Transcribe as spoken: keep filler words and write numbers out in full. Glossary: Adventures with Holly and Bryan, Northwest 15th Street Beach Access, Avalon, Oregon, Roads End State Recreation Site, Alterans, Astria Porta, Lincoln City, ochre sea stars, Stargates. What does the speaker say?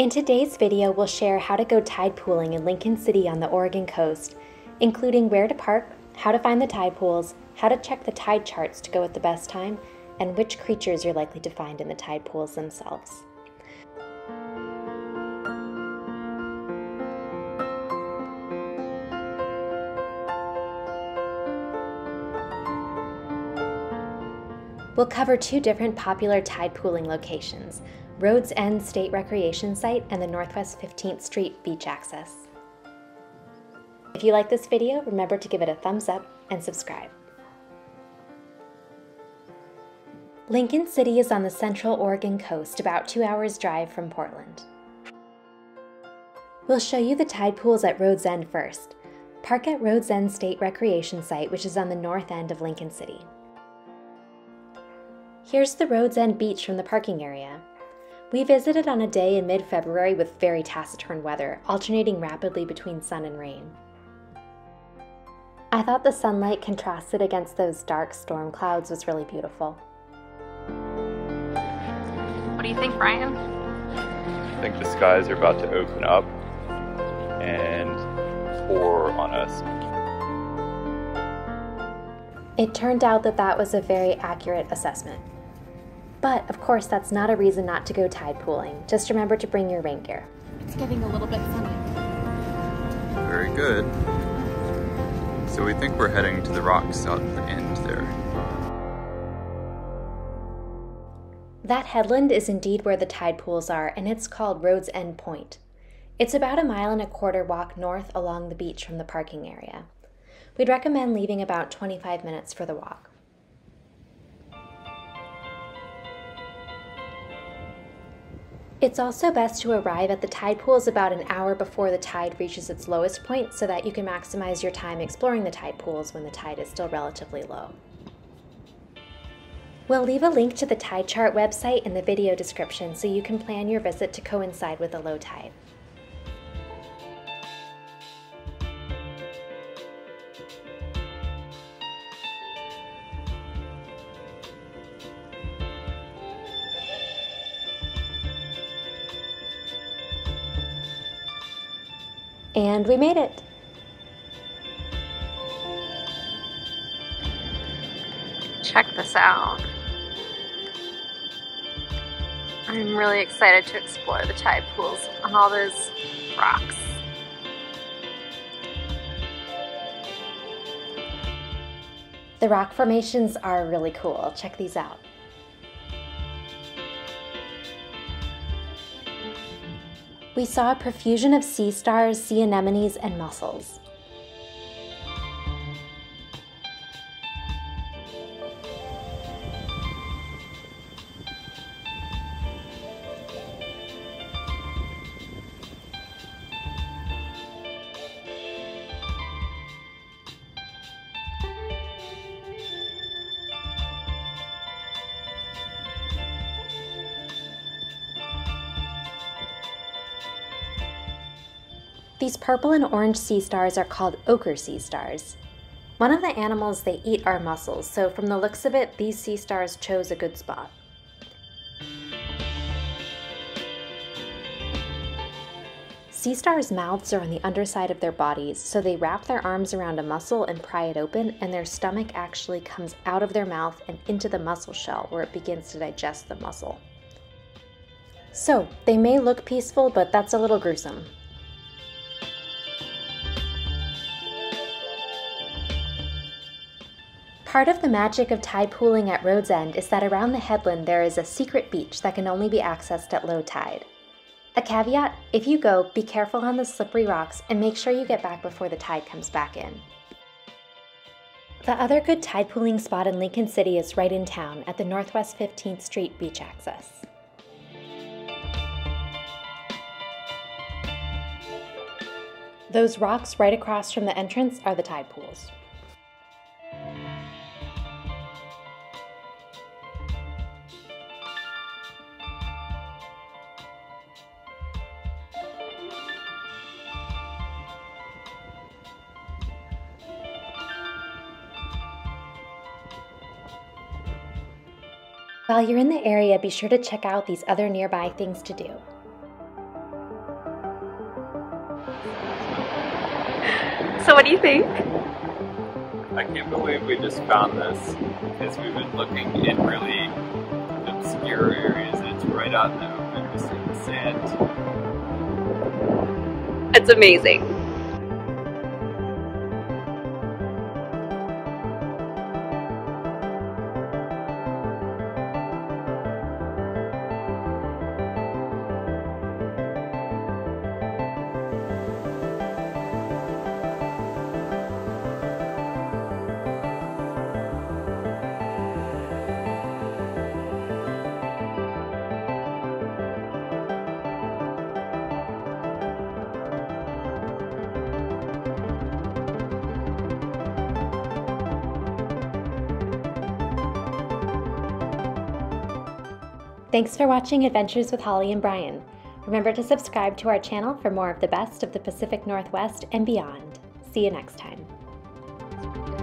In today's video, we'll share how to go tide pooling in Lincoln City on the Oregon coast, including where to park, how to find the tide pools, how to check the tide charts to go at the best time, and which creatures you're likely to find in the tide pools themselves. We'll cover two different popular tide pooling locations, Roads End State Recreation Site and the Northwest fifteenth Street Beach Access. If you like this video, remember to give it a thumbs up and subscribe. Lincoln City is on the central Oregon coast, about two hours drive from Portland. We'll show you the tide pools at Roads End first. Park at Roads End State Recreation Site, which is on the north end of Lincoln City. Here's the Roads End Beach from the parking area. We visited on a day in mid-February with very taciturn weather, alternating rapidly between sun and rain. I thought the sunlight contrasted against those dark storm clouds was really beautiful. What do you think, Bryan? I think the skies are about to open up and pour on us. It turned out that that was a very accurate assessment. But, of course, that's not a reason not to go tide pooling. Just remember to bring your rain gear. It's getting a little bit sunny. Very good. So we think we're heading to the rocks out the end there. That headland is indeed where the tide pools are, and it's called Roads End Point. It's about a mile and a quarter walk north along the beach from the parking area. We'd recommend leaving about twenty-five minutes for the walk. It's also best to arrive at the tide pools about an hour before the tide reaches its lowest point so that you can maximize your time exploring the tide pools when the tide is still relatively low. We'll leave a link to the tide chart website in the video description so you can plan your visit to coincide with a low tide. And we made it! Check this out. I'm really excited to explore the tide pools on all those rocks. The rock formations are really cool. Check these out. We saw a profusion of sea stars, sea anemones, and mussels. These purple and orange sea stars are called ochre sea stars. One of the animals they eat are mussels, so from the looks of it, these sea stars chose a good spot. Sea stars' mouths are on the underside of their bodies, so they wrap their arms around a mussel and pry it open, and their stomach actually comes out of their mouth and into the mussel shell, where it begins to digest the mussel. So, they may look peaceful, but that's a little gruesome. Part of the magic of tide pooling at Roads End is that around the headland there is a secret beach that can only be accessed at low tide. A caveat, if you go, be careful on the slippery rocks and make sure you get back before the tide comes back in. The other good tide pooling spot in Lincoln City is right in town at the Northwest fifteenth Street Beach Access. Those rocks right across from the entrance are the tide pools. While you're in the area, be sure to check out these other nearby things to do. So what do you think? I can't believe we just found this, because we've been looking in really obscure areas and it's right out in the open, just in the sand. It's amazing. Thanks for watching Adventures with Holly and Bryan. Remember to subscribe to our channel for more of the best of the Pacific Northwest and beyond. See you next time.